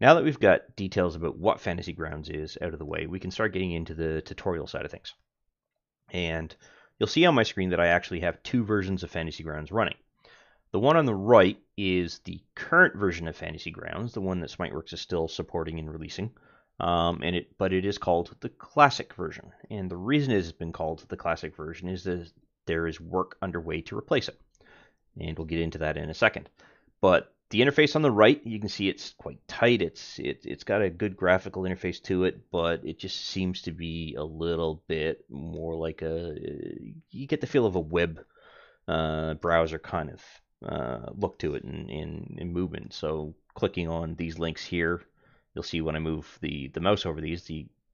Now that we've got details about what Fantasy Grounds is out of the way, we can start getting into the tutorial side of things. And you'll see on my screen that I actually have two versions of Fantasy Grounds running. The one on the right is the current version of Fantasy Grounds, the one that Smiteworks is still supporting and releasing. But it is called the Classic version. And the reason it has been called the Classic version is that there is work underway to replace it. And we'll get into that in a second. But the interface on the right, you can see it's quite tight. It's got a good graphical interface to it, but it just seems to be a little bit more like a... You get the feel of a web browser kind of look to it in movement. So clicking on these links here, you'll see when I move the mouse over these,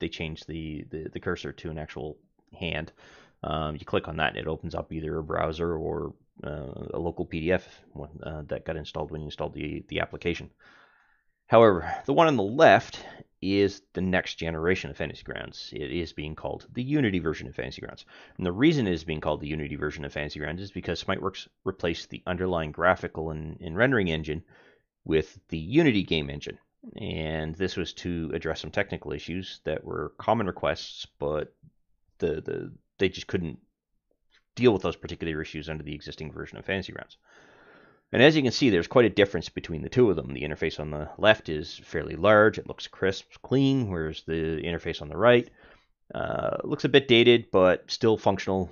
they change the cursor to an actual hand. You click on that and it opens up either a browser or a local PDF that got installed when you installed the application. However, the one on the left is the next generation of Fantasy Grounds. It is being called the Unity version of Fantasy Grounds. And the reason it is being called the Unity version of Fantasy Grounds is because Smiteworks replaced the underlying graphical and rendering engine with the Unity game engine. And this was to address some technical issues that were common requests, but they just couldn't deal with those particular issues under the existing version of Fantasy Grounds. And as you can see, there's quite a difference between the two of them. The interface on the left is fairly large. It looks crisp, clean, whereas the interface on the right looks a bit dated, but still functional.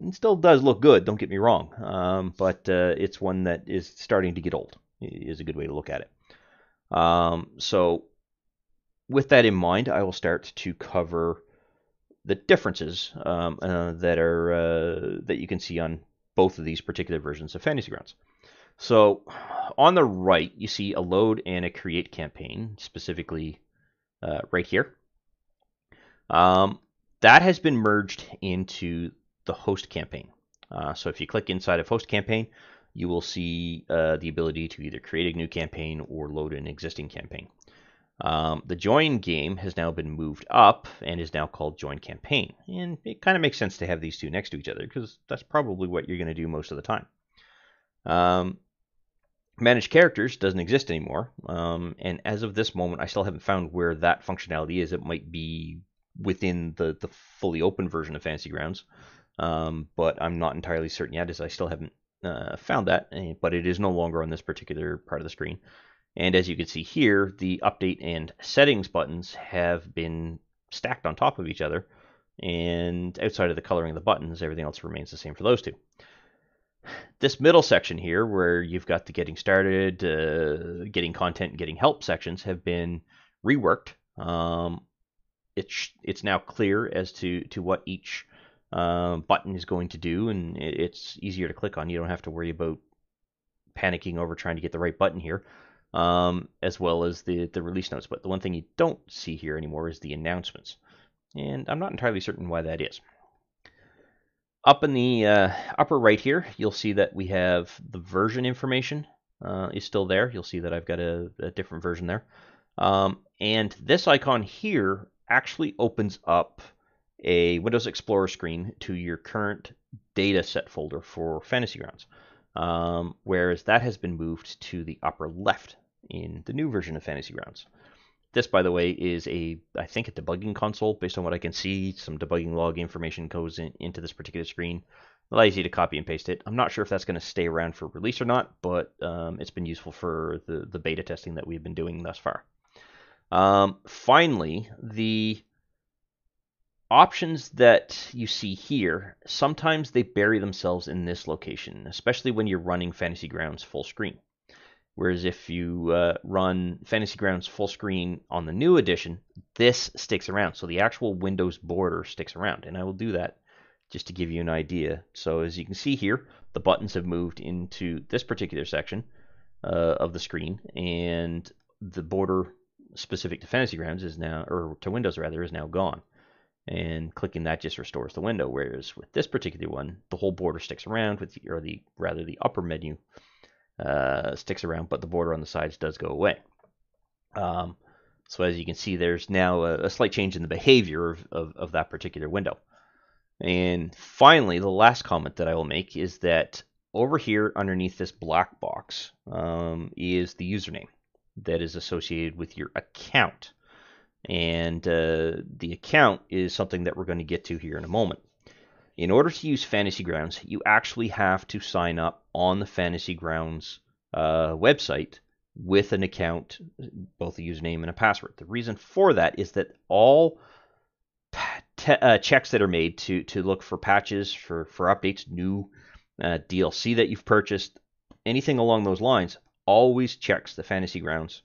It still does look good, don't get me wrong. But it's one that is starting to get old, is a good way to look at it. So with that in mind, I will start to cover the differences that you can see on both of these particular versions of Fantasy Grounds. So on the right, you see a load and a create campaign, specifically right here. That has been merged into the host campaign. So if you click inside of host campaign, you will see the ability to either create a new campaign or load an existing campaign. The join game has now been moved up and is now called join campaign. And it kind of makes sense to have these two next to each other because that's probably what you're going to do most of the time. Manage characters doesn't exist anymore. And as of this moment, I still haven't found where that functionality is. It might be within the fully open version of Fantasy Grounds. But I'm not entirely certain yet as I still haven't found that. But it is no longer on this particular part of the screen. And as you can see here, the update and settings buttons have been stacked on top of each other. And outside of the coloring of the buttons, everything else remains the same for those two. This middle section here, where you've got the getting started, getting content, and getting help sections have been reworked. It's now clear as to what each button is going to do, and it's easier to click on. You don't have to worry about panicking over trying to get the right button here. As well as the release notes. But the one thing you don't see here anymore is the announcements. And I'm not entirely certain why that is. Up in the upper right here, you'll see that we have the version information is still there. You'll see that I've got a different version there. And this icon here actually opens up a Windows Explorer screen to your current data set folder for Fantasy Grounds. Whereas that has been moved to the upper left in the new version of Fantasy Grounds. This, by the way, is I think a debugging console. Based on what I can see, some debugging log information goes into this particular screen. Allows you to copy and paste it. I'm not sure if that's going to stay around for release or not, but it's been useful for the beta testing that we've been doing thus far. Finally, the options that you see here, sometimes they bury themselves in this location, especially when you're running Fantasy Grounds full screen. Whereas if you run Fantasy Grounds full screen on the new edition, this sticks around. So the actual Windows border sticks around. And I will do that just to give you an idea. So as you can see here, the buttons have moved into this particular section of the screen, and the border specific to Fantasy Grounds is now, or to Windows rather, is now gone. And clicking that just restores the window, whereas with this particular one, the whole border sticks around, with the upper menu sticks around, but the border on the sides does go away. So as you can see, there's now a slight change in the behavior of that particular window. And finally, the last comment that I will make is that over here underneath this black box is the username. that is associated with your account. And the account is something that we're going to get to here in a moment. In order to use Fantasy Grounds, you actually have to sign up on the Fantasy Grounds website with an account, both a username and a password. The reason for that is that all checks that are made to look for patches, for updates, new DLC that you've purchased, anything along those lines, always checks the Fantasy Grounds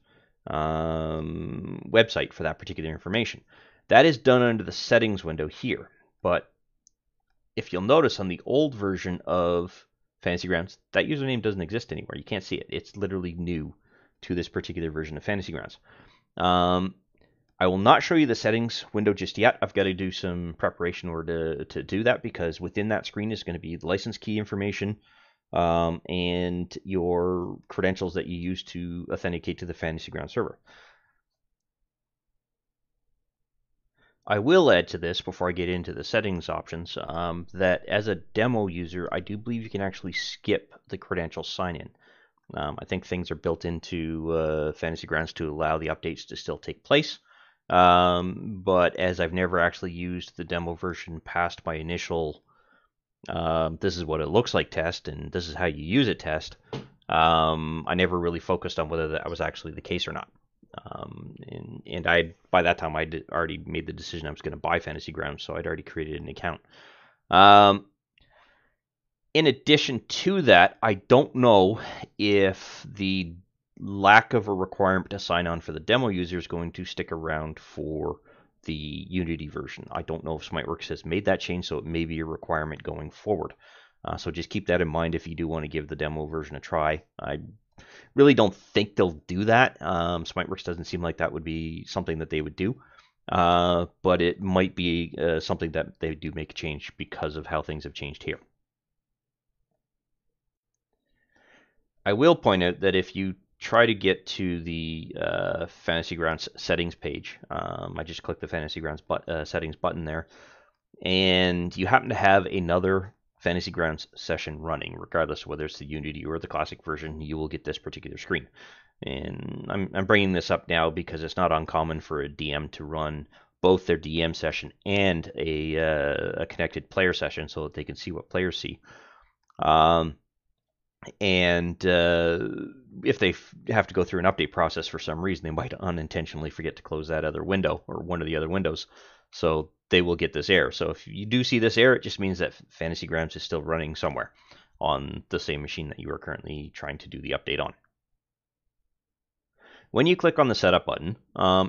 website for that particular information. That is done under the settings window here, but if you'll notice on the old version of Fantasy Grounds, that username doesn't exist anywhere. You can't see it. It's literally new to this particular version of Fantasy Grounds. I will not show you the settings window just yet. I've got to do some preparation in order to do that, because within that screen is going to be the license key information and your credentials that you use to authenticate to the Fantasy Grounds server. I will add to this, before I get into the settings options, that as a demo user, I do believe you can actually skip the credential sign-in. I think things are built into Fantasy Grounds to allow the updates to still take place. But as I've never actually used the demo version past my initial this is what it looks like test and this is how you use it test, I never really focused on whether that was actually the case or not. And I, by that time, I did already made the decision I was going to buy Fantasy Grounds, so I'd already created an account. In addition to that, I don't know if the lack of a requirement to sign on for the demo user is going to stick around for the Unity version. I don't know if Smiteworks has made that change, so it may be a requirement going forward. So just keep that in mind if you do want to give the demo version a try. I really don't think they'll do that. Smiteworks doesn't seem like that would be something that they would do, but it might be something that they do make change because of how things have changed here. I will point out that if you try to get to the Fantasy Grounds settings page, I just clicked the Fantasy Grounds settings button there, and you happen to have another Fantasy Grounds session running, regardless of whether it's the Unity or the classic version, you will get this particular screen. And I'm bringing this up now because it's not uncommon for a DM to run both their DM session and a connected player session so that they can see what players see. And if they have to go through an update process for some reason, they might unintentionally forget to close that other window or one of the other windows. So they will get this error. So if you do see this error, it just means that Fantasy Grounds is still running somewhere on the same machine that you are currently trying to do the update on. When you click on the setup button,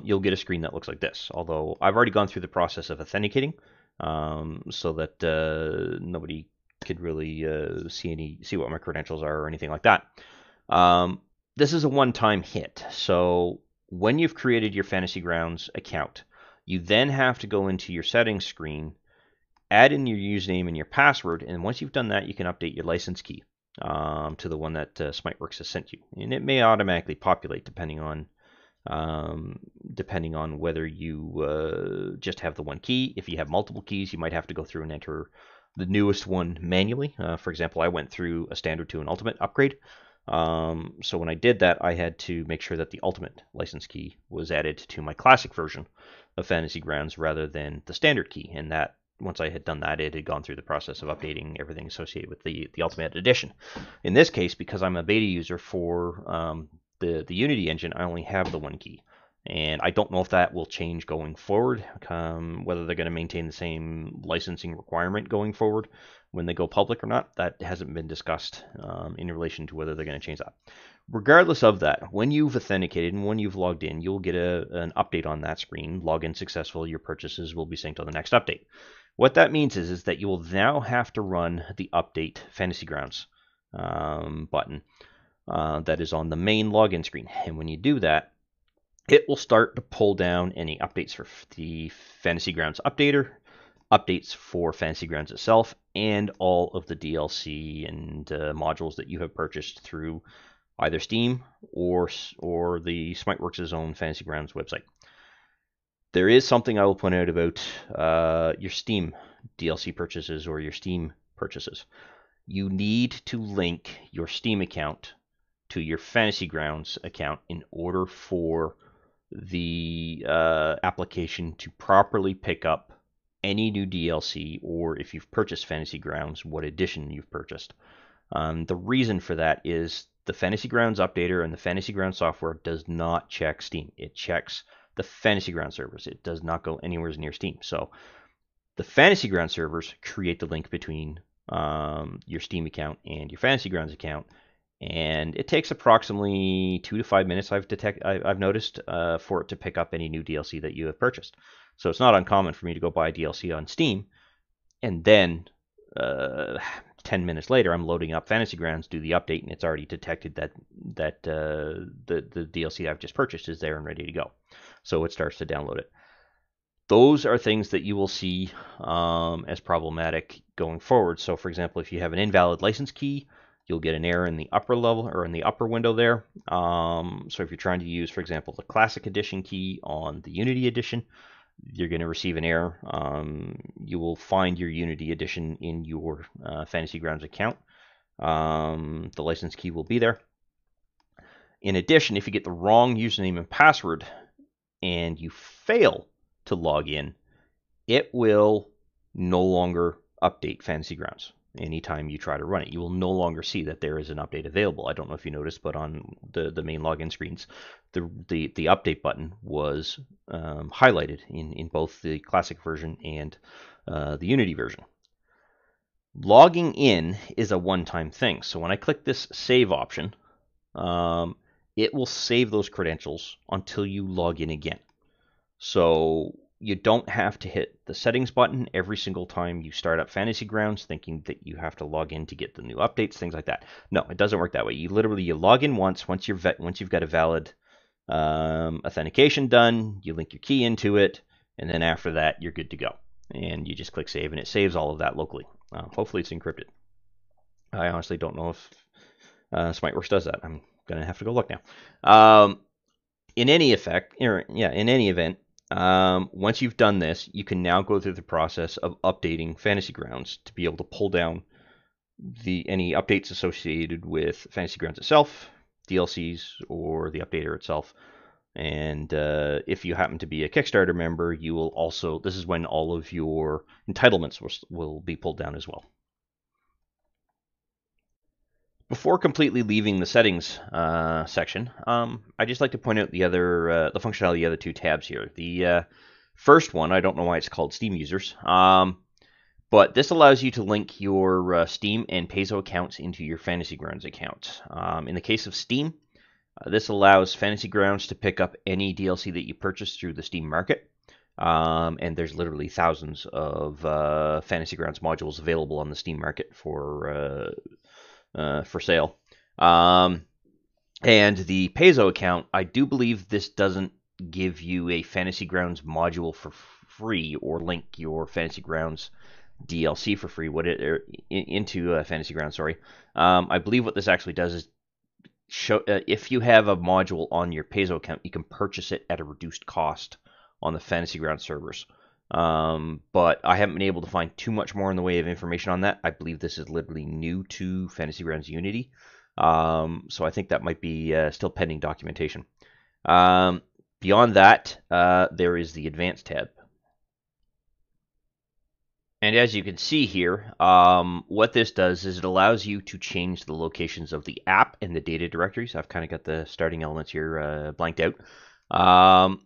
you'll get a screen that looks like this, although I've already gone through the process of authenticating so that nobody could really see what my credentials are or anything like that. This is a one-time hit. So when you've created your Fantasy Grounds account, you then have to go into your settings screen, add in your username and your password, and once you've done that, you can update your license key to the one that Smiteworks has sent you. And it may automatically populate depending on whether you just have the one key. If you have multiple keys, you might have to go through and enter the newest one manually. For example, I went through a standard to an ultimate upgrade. So when I did that, I had to make sure that the ultimate license key was added to my classic version of Fantasy Grounds rather than the standard key. And that once I had done that, it had gone through the process of updating everything associated with the ultimate edition. In this case, because I'm a beta user for the Unity engine, I only have the one key. And I don't know if that will change going forward, whether they're going to maintain the same licensing requirement going forward when they go public or not. That hasn't been discussed in relation to whether they're going to change that. Regardless of that, when you've authenticated and when you've logged in, you'll get an update on that screen. Login successful, your purchases will be synced on the next update. What that means is that you will now have to run the update Fantasy Grounds button that is on the main login screen. And when you do that, it will start to pull down any updates for the Fantasy Grounds updater, updates for Fantasy Grounds itself, and all of the DLC and modules that you have purchased through either Steam or the Smiteworks' own Fantasy Grounds website. There is something I will point out about your Steam DLC purchases or your Steam purchases. You need to link your Steam account to your Fantasy Grounds account in order for the application to properly pick up any new DLC, or if you've purchased Fantasy Grounds, what edition you've purchased. The reason for that is the Fantasy Grounds updater and the Fantasy Grounds software does not check Steam. It checks the Fantasy Grounds servers. It does not go anywhere near Steam. So the Fantasy Grounds servers create the link between your Steam account and your Fantasy Grounds account, and it takes approximately 2 to 5 minutes, I've noticed, for it to pick up any new DLC that you have purchased. So it's not uncommon for me to go buy DLC on Steam, and then 10 minutes later, I'm loading up Fantasy Grounds, do the update, and it's already detected that the DLC I've just purchased is there and ready to go. So it starts to download it. Those are things that you will see as problematic going forward. So, for example, if you have an invalid license key, you'll get an error in the upper level or in the upper window there. So if you're trying to use, for example, the Classic Edition key on the Unity Edition, you're going to receive an error. You will find your Unity Edition in your Fantasy Grounds account. The license key will be there. In addition, if you get the wrong username and password and you fail to log in, it will no longer update Fantasy Grounds. Anytime you try to run it, you will no longer see that there is an update available. I don't know if you noticed, but on the main login screens, the update button was highlighted in both the Classic version and the Unity version. Logging in is a one-time thing. So when I click this save option, it will save those credentials until you log in again. So you don't have to hit the settings button every single time you start up Fantasy Grounds thinking that you have to log in to get the new updates, things like that. No, it doesn't work that way. You literally, you log in once. Once you've got a valid authentication done, you link your key into it, and then after that, you're good to go. And you just click save, and it saves all of that locally. Hopefully it's encrypted. I honestly don't know if Smiteworks does that. I'm going to have to go look now. In any event, once you've done this, you can now go through the process of updating Fantasy Grounds to be able to pull down any updates associated with Fantasy Grounds itself, DLCs, or the updater itself. And if you happen to be a Kickstarter member, you will also, this is when all of your entitlements will be pulled down as well. Before completely leaving the settings section, I'd just like to point out the functionality of the other two tabs here. The first one, I don't know why it's called Steam Users, but this allows you to link your Steam and Paizo accounts into your Fantasy Grounds account. In the case of Steam, this allows Fantasy Grounds to pick up any DLC that you purchase through the Steam market. And there's literally thousands of Fantasy Grounds modules available on the Steam market for sale. And the Paizo account, I do believe this doesn't give you a Fantasy Grounds module for free or link your Fantasy Grounds DLC for free into Fantasy Grounds, sorry. I believe what this actually does is show if you have a module on your Paizo account, you can purchase it at a reduced cost on the Fantasy Grounds servers. But I haven't been able to find too much more in the way of information on that. I believe this is literally new to Fantasy Grounds Unity. So I think that might be still pending documentation. Beyond that, there is the Advanced tab. And as you can see here, what this does is it allows you to change the locations of the app and the data directories. I've kind of got the starting elements here blanked out.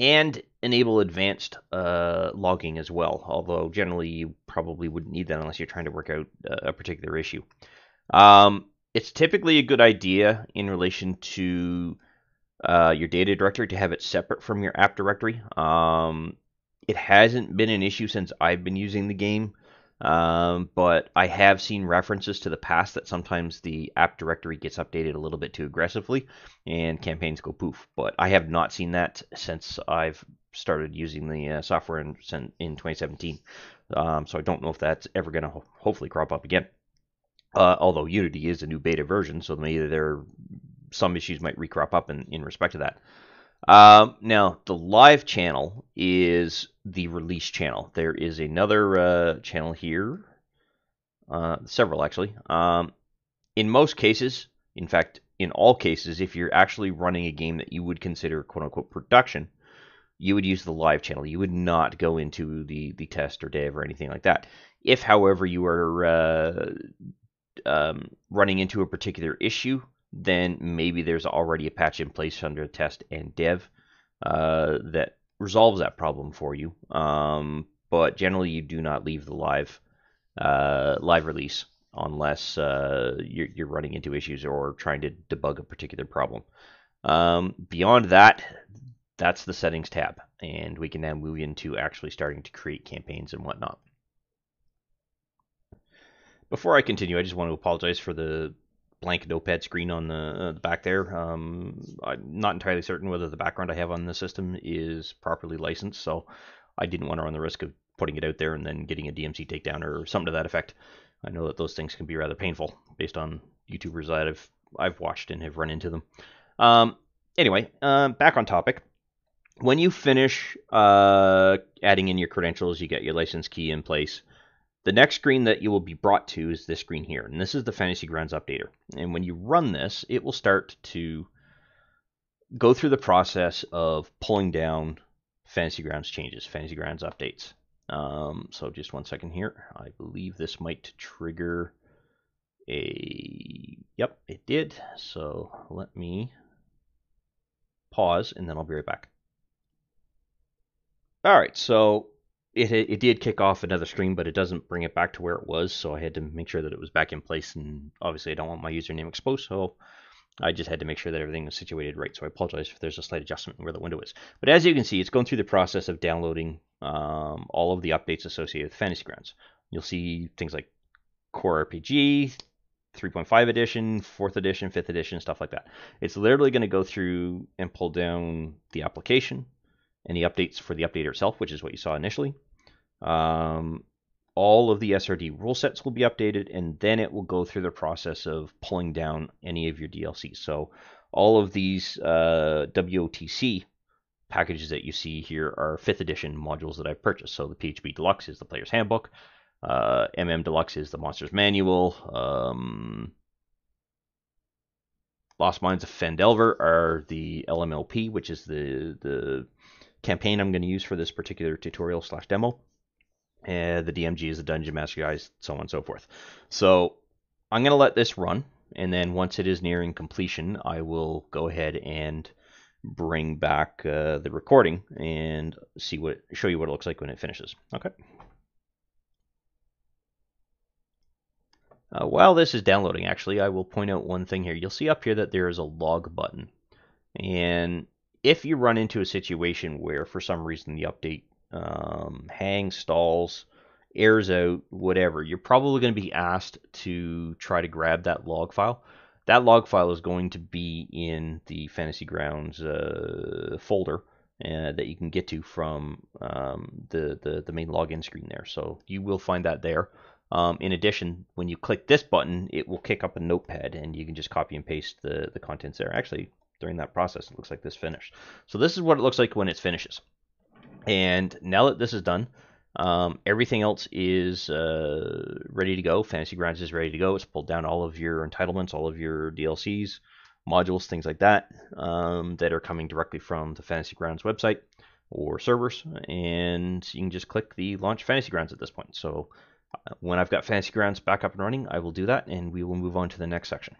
And enable advanced logging as well, although generally you probably wouldn't need that unless you're trying to work out a particular issue. It's typically a good idea in relation to your data directory to have it separate from your app directory. It hasn't been an issue since I've been using the game, but I have seen references to the past that sometimes the app directory gets updated a little bit too aggressively and campaigns go poof. But I have not seen that since I've started using the software in 2017. So I don't know if that's ever going to hopefully crop up again. Although Unity is a new beta version, so maybe some issues might recrop up in respect to that. Now, the live channel is the release channel. There is another channel here, several actually. In most cases, in fact, in all cases, if you're actually running a game that you would consider quote-unquote production, you would use the live channel. You would not go into the test or dev or anything like that. If, however, you are running into a particular issue, then maybe there's already a patch in place under test and dev that resolves that problem for you. But generally, you do not leave the live release unless you're running into issues or trying to debug a particular problem. Beyond that, that's the settings tab, and we can now move into actually starting to create campaigns and whatnot. Before I continue, I just want to apologize for the blank notepad screen on the back there. I'm not entirely certain whether the background I have on the system is properly licensed, so I didn't want to run the risk of putting it out there and then getting a DMC takedown or something to that effect. I know that those things can be rather painful based on YouTubers that I've watched and have run into them. Anyway, back on topic. When you finish adding in your credentials, you get your license key in place. The next screen that you will be brought to is this screen here, and this is the Fantasy Grounds Updater. And when you run this, it will start to go through the process of pulling down Fantasy Grounds changes, Fantasy Grounds updates. So just one second here. I believe this might trigger a... Yep, it did. So let me pause, and then I'll be right back. All right, so it did kick off another stream, but it doesn't bring it back to where it was, so I had to make sure that it was back in place, and obviously I don't want my username exposed, so I just had to make sure that everything was situated right, so I apologize if there's a slight adjustment where the window is. But as you can see, it's going through the process of downloading all of the updates associated with Fantasy Grounds. You'll see things like Core RPG, 3.5 edition, 4th edition, 5th edition, stuff like that. It's literally going to go through and pull down the application, any updates for the updater itself, which is what you saw initially. All of the SRD rule sets will be updated, and then it will go through the process of pulling down any of your DLCs. So all of these WOTC packages that you see here are 5th edition modules that I've purchased. So the PHB Deluxe is the Player's Handbook. MM Deluxe is the Monster's Manual. Lost Minds of Phandelver are the LMLP, which is the campaign I'm going to use for this particular tutorial / demo. And the DMG is the Dungeon Master Guys, so on and so forth. So I'm going to let this run, and then once it is nearing completion, I will go ahead and bring back the recording and see show you what it looks like when it finishes. Okay. While this is downloading, actually, I will point out one thing here. You'll see up here that there is a log button. And if you run into a situation where, for some reason, the update hangs, stalls, errors out, whatever, you're probably going to be asked to try to grab that log file. That log file is going to be in the Fantasy Grounds folder that you can get to from the main login screen there. So you will find that there. In addition, when you click this button, it will kick up a notepad, and you can just copy and paste the contents there. Actually, during that process, it looks like this finished. So this is what it looks like when it finishes. And now that this is done, everything else is ready to go. Fantasy Grounds is ready to go. It's pulled down all of your entitlements, all of your DLCs, modules, things like that, that are coming directly from the Fantasy Grounds website or servers. And you can just click the Launch Fantasy Grounds at this point. So when I've got Fantasy Grounds back up and running, I will do that, and we will move on to the next section.